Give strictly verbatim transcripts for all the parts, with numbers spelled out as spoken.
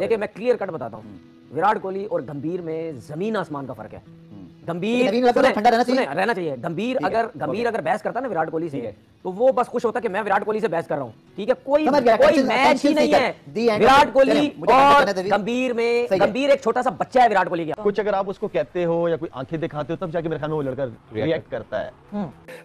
देखिए मैं clear cut बताता हूँ, विराट कोहली और गंभीर में जमीन आसमान का फर्क है। गंभीर ठंडा रहना चाहिए रहना चाहिए गंभीर अगर गंभीर अगर बहस करता है ना विराट कोहली से, तो वो बस खुश होता है कि मैं विराट कोहली से बहस कर रहा हूँ, ठीक है। कोई कोई मैच ही नहीं है विराट कोहली और गंभीर में। गंभीर एक छोटा सा बच्चा है विराट कोहली के, कुछ अगर आप उसको कहते हो या कोई आंखें दिखाते हो तब जाके मेरे ख्याल में वो लड़का रिएक्ट करता है।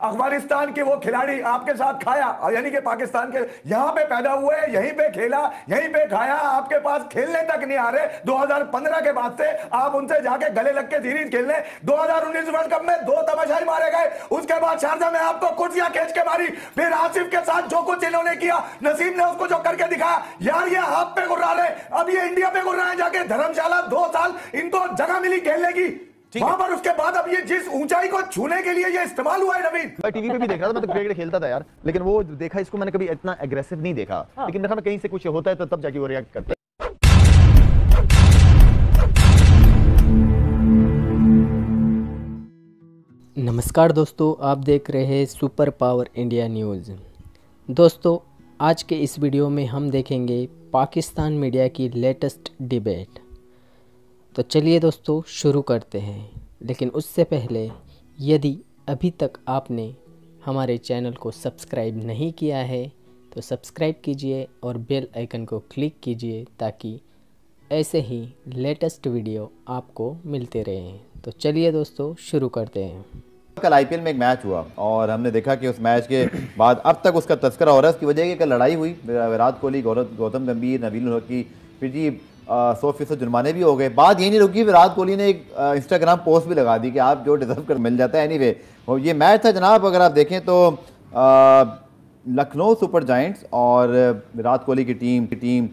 अफगानिस्तान के वो खिलाड़ी आपके साथ खाया, यानी कि पाकिस्तान के यहाँ पे पैदा हुए, यहीं पे खेला, यहीं पे खाया, आपके पास खेलने तक नहीं आ रहे। दो हजार पंद्रह के बाद से आप उनसे जाके गले लग के सीरीज खेलने, दो हजार उन्नीस वर्ल्ड कप में दो तमाशाई मारे गए, उसके बाद शारजा में आपको कुर्सियां खींच के मारी। फिर आसिफ के साथ जो कुछ इन्होंने किया, नसीम ने उसको जो करके दिखाया, यार ये आप पे गुर्रा रहे, अब ये इंडिया पे गुर्रा है जाके। धर्मशाला दो साल इनको जगह मिली खेलने की, वहां पर उसके बाद अब ये जिस ऊंचाई को छूने के लिए ये इस्तेमाल हुआ है। नवीन मैं टीवी पे भी देख रहा था, मैं तो क्रिकेट खेलता था यार, लेकिन वो देखा इसको मैंने कभी इतना एग्रेसिव नहीं देखा, लेकिन देखा कहीं से कुछ होता है तो तब जाके वो रिएक्ट करता है। नमस्कार दोस्तों, आप देख रहे हैं सुपर पावर इंडिया न्यूज़। दोस्तों आज के इस वीडियो में हम देखेंगे पाकिस्तान मीडिया की लेटेस्ट डिबेट। तो चलिए दोस्तों शुरू करते हैं, लेकिन उससे पहले यदि अभी तक आपने हमारे चैनल को सब्सक्राइब नहीं किया है तो सब्सक्राइब कीजिए और बेल आइकन को क्लिक कीजिए ताकि ऐसे ही लेटेस्ट वीडियो आपको मिलते रहें। तो चलिए दोस्तों शुरू करते हैं। कल आईपीएल में एक मैच हुआ और हमने देखा कि उस मैच के बाद अब तक उसका तस्करा हो रहा है। उसकी वजह यह कि लड़ाई हुई, विराट कोहली, गौतम गंभीर, नवीन उल हक की फिर जी सौ फीसद जुर्माने भी हो गए। बात ये नहीं रुकी, विराट कोहली ने एक इंस्टाग्राम पोस्ट भी लगा दी कि आप जो डिजर्व कर मिल जाता है। एनीवे वो ये मैच था जनाब, अगर आप देखें तो लखनऊ सुपर जायंट्स और विराट कोहली की टीम की टीम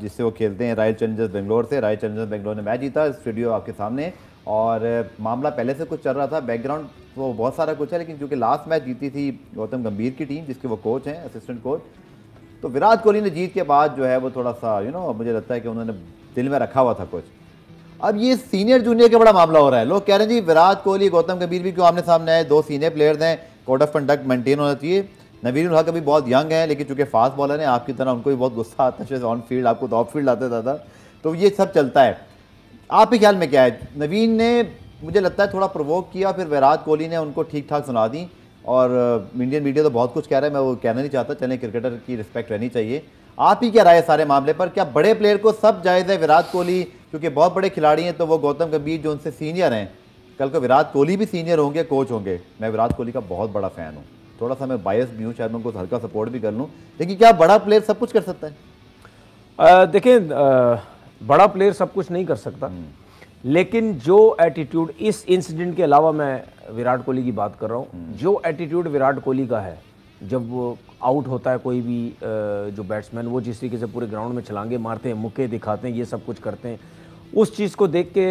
जिससे वो खेलते हैं रॉयल चैलेंजर्स बेंगलोर से, रॉयल चैलेंजर्स बेंगलोर ने मैच जीता। स्टूडियो आपके सामने और मामला पहले से कुछ चल रहा था, बैकग्राउंड तो बहुत सारा कुछ है, लेकिन क्योंकि लास्ट मैच जीती थी गौतम गंभीर की टीम जिसके वो कोच हैं, असिस्टेंट कोच, तो विराट कोहली ने जीत के बाद जो है वो थोड़ा सा यू नो मुझे लगता है कि उन्होंने दिल में रखा हुआ था कुछ। अब ये सीनियर जूनियर का बड़ा मामला हो रहा है, लोग कह रहे हैं जी विराट कोहली गौतम गंभीर भी क्यों आमने सामने आए, दो सीनियर प्लेयर्स हैं, कोड ऑफ कंडक्ट मेंटेन होना चाहिए। नवीन उल हक अभी बहुत यंग है, लेकिन चूंकि फास्ट बॉलर हैं आपकी तरह उनको भी बहुत गुस्सा आता है, ऑन फील्ड आपको तो ऑफ फील्ड आता दादा, तो ये सब चलता है। आपके ख्याल में क्या है, नवीन ने मुझे लगता है थोड़ा प्रवोक किया, फिर विराट कोहली ने उनको ठीक ठाक सुना दी और इंडियन मीडिया तो बहुत कुछ कह रहा है, मैं वो कहना नहीं चाहता, चलें क्रिकेटर की रिस्पेक्ट रहनी चाहिए। आप ही क्या राय है सारे मामले पर, क्या बड़े प्लेयर को सब जायज़ है? विराट कोहली क्योंकि बहुत बड़े खिलाड़ी हैं, तो वो गौतम गंभीर जो उनसे सीनियर हैं, कल को विराट कोहली भी सीनियर होंगे, कोच होंगे। मैं विराट कोहली का बहुत बड़ा फ़ैन हूँ, थोड़ा सा मैं बायस भी हूँ, शायद मैं उनको हल्का सपोर्ट भी कर लूँ, लेकिन क्या बड़ा प्लेयर सब कुछ कर सकता है? देखिए बड़ा प्लेयर सब कुछ नहीं कर सकता, लेकिन जो एटीट्यूड इस इंसिडेंट के अलावा, मैं विराट कोहली की बात कर रहा हूँ, जो एटीट्यूड विराट कोहली का है जब वो आउट होता है कोई भी जो बैट्समैन, वो जिस तरीके से पूरे ग्राउंड में छलांगे मारते हैं, मुक्के दिखाते हैं, ये सब कुछ करते हैं, उस चीज़ को देख के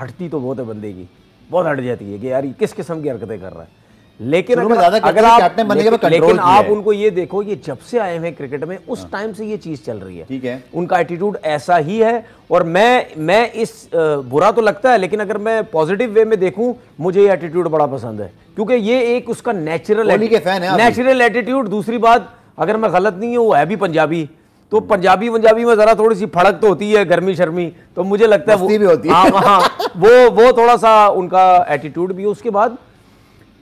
हटती तो बहुत है बंदे की, बहुत हट जाती है कि यार किस किस्म की हरकतें कर रहा है। लेकिन अगर, अगर आप लेकिन, लेकिन आप उनको ये देखो, ये जब से आए हैं क्रिकेट में उस टाइम से ये चीज चल रही है, ठीक है, उनका एटीट्यूड ऐसा ही है। और मैं मैं इस बुरा तो लगता है, लेकिन अगर मैं पॉजिटिव वे में देखूं, मुझे ये एटीट्यूड बड़ा पसंद है क्योंकि ये एक उसका नेचुरल नेचुरल एटीट्यूड। दूसरी बात, अगर मैं गलत नहीं हूँ, वो है भी पंजाबी, तो पंजाबी पंजाबी में जरा थोड़ी सी फड़क तो होती है, गर्मी शर्मी, तो मुझे लगता है वो भी होती है, वो वो थोड़ा सा उनका एटीट्यूड भी। उसके बाद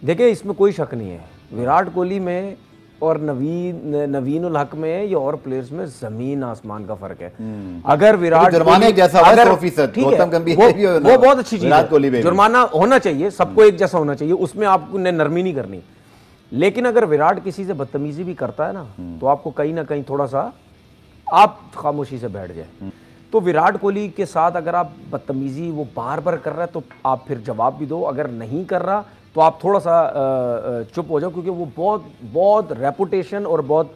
देखिए, इसमें कोई शक नहीं है, विराट कोहली में और नवीन नवीन उल हक में या और प्लेयर्स में जमीन आसमान का फर्क है। अगर विराट जुर्माना जैसा अगर ऑफिसर गौतम गंभीर वो बहुत अच्छी चीज है, जुर्माना होना चाहिए, सबको एक जैसा होना चाहिए, उसमें आपने नरमी नहीं करनी। लेकिन अगर विराट किसी से बदतमीजी भी करता है ना, तो आपको कहीं ना कहीं थोड़ा सा आप खामोशी से बैठ जाए। तो विराट कोहली के साथ अगर आप बदतमीजी वो बार बार कर रहा है तो आप फिर जवाब भी दो, अगर नहीं कर रहा तो आप थोड़ा सा चुप हो जाओ, क्योंकि वो बहुत बहुत रेपुटेशन और बहुत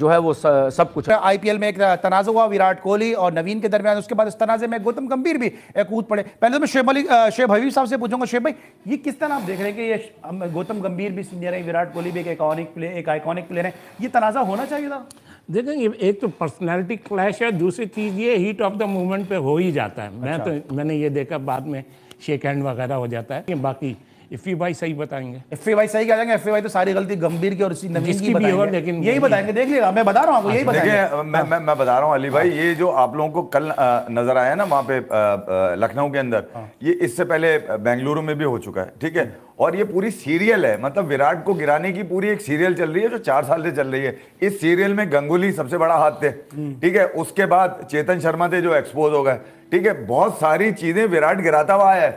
जो है वो सब कुछ है। आईपीएल में एक तनाज़ा हुआ विराट कोहली और नवीन के दरमियान, उसके बाद इस तनाज़े में गौतम गंभीर भी कूद पड़े। पहले तो मैं शेब अली शेब हबीब साहब से पूछूंगा, शेब भाई ये किस तरह आप देख रहे हैं कि ये गौतम गंभीर भी सीनियर है, विराट कोहली भी एक आइकॉनिक प्लेयर एक आइकॉनिक प्लेयर है, ये तनाज़ा होना चाहिए था? देखें, एक तो पर्सनैलिटी क्लैश है, दूसरी चीज़ ये हीट ऑफ द मूवमेंट पे हो ही जाता है। मैं तो मैंने ये देखा बाद में शेक हैंड वगैरह हो जाता है, बाकी इफ्फी भाई सही बताएंगे, इफ्फी भाई सही कहेंगे, इफ्फी भाई तो सारी गलती गंभीर की और इसी नवीन की बताएंगे, लेकिन यही बताएंगे, देख लीजिएगा, मैं बता रहा हूँ आपको यही बताएंगे। मैं मैं मैं बता रहा हूँ अली भाई, ये जो आप लोगों को कल नजर आया ना वहाँ पे लखनऊ के अंदर, ये इससे पहले बेंगलुरु में भी हो चुका है, ठीक है। और ये पूरी सीरियल है, मतलब विराट को गिराने की पूरी एक सीरियल चल रही है जो चार साल से चल रही है। इस सीरियल में गंगुली सबसे बड़ा हाथ थे, ठीक है। उसके बाद चेतन शर्मा थे जो एक्सपोज हो गए, ठीक है। बहुत सारी चीजें विराट गिराता हुआ है।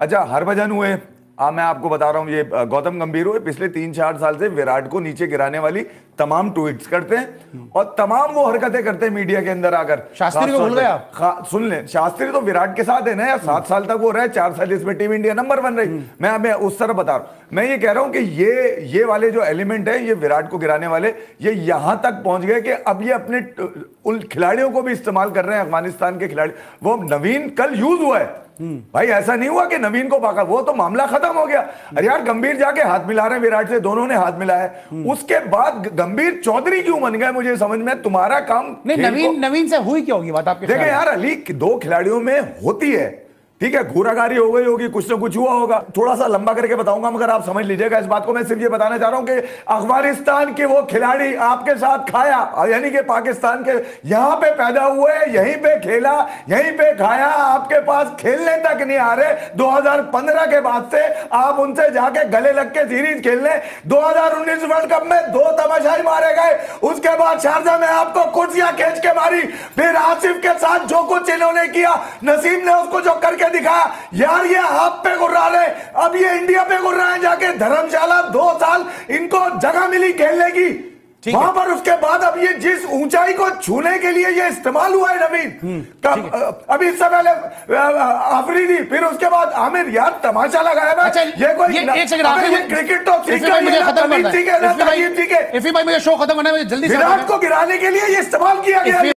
अच्छा, हरभजन हुए, आ, मैं आपको बता रहा हूँ, ये गौतम गंभीर हुए, पिछले तीन चार साल से विराट को नीचे गिराने वाली तमाम ट्वीट्स करते हैं और तमाम वो हरकतें करते हैं मीडिया के अंदर आकर। शास्त्री को भूल गए आप? सुन ले, शास्त्री तो विराट के साथ है ना यार, सात साल तक वो रहे, चार साल इसमें टीम इंडिया नंबर वन रही। मैं मैं उस तरह बता रहा हूँ, मैं ये कह रहा हूँ कि ये ये वाले जो एलिमेंट है, ये विराट को गिराने वाले, ये यहाँ तक पहुंच गए कि अब ये अपने उन खिलाड़ियों को भी इस्तेमाल कर रहे हैं, अफगानिस्तान के खिलाड़ी। वो नवीन कल यूज हुआ है भाई, ऐसा नहीं हुआ कि नवीन को पाका, वो तो मामला खत्म हो गया। अरे यार, गंभीर जाके हाथ मिला रहे हैं विराट से, दोनों ने हाथ मिलाया है। उसके बाद गंभीर चौधरी क्यों बन गए, मुझे समझ में तुम्हारा काम नहीं। नवीन नवीन से हुई क्या होगी बात आपके? देखिए यार अली, दो खिलाड़ियों में होती है, ठीक है, घूराघारी हो गई होगी, कुछ ना कुछ हुआ होगा। थोड़ा सा लंबा करके बताऊंगा मगर आप समझ लीजिएगा इस बात को। मैं सिर्फ ये बताना चाह रहा हूं कि अफगानिस्तान के वो खिलाड़ी आपके साथ खाया, यानी कि पाकिस्तान के, यहां पे पैदा हुए, यहीं पे खेला, यहीं पे खाया, आपके पास खेलने तक नहीं आ रहे। दो हज़ार पंद्रह के बाद से आप उनसे जाके गले लग के सीरीज खेलने, दो हज़ार उन्नीस वर्ल्ड कप में दो तमाशाई मारे गए, उसके बाद शारजाह में आपको कुर्सियां खींच के मारी, फिर आसिफ के साथ जो कुछ इन्होंने किया, नसीम ने उसको जो करके दिखा, यार ये आप पे गुर्रा रहे, अब ये इंडिया पे गुर्रा है जाके। धर्मशाला दो साल इनको जगह मिली खेलने की, वहां पर उसके बाद अब ये जिस ऊंचाई को छूने के लिए ये इस्तेमाल हुआ है नवीन, तब अभी इससे पहले आफरीदी, फिर उसके बाद आमिर, यार तमाशा लगाया ना। अच्छा, ये कोई ये, एक सेकंड, ये क्रिकेट तो ठीक है, मुझे खत्म करना है, ठीक है, ठीक है, इफ्फी भाई मुझे शो खत्म करना है, मुझे जल्दी से। विराट को गिराने के लिए ये इस्तेमाल किया गया है,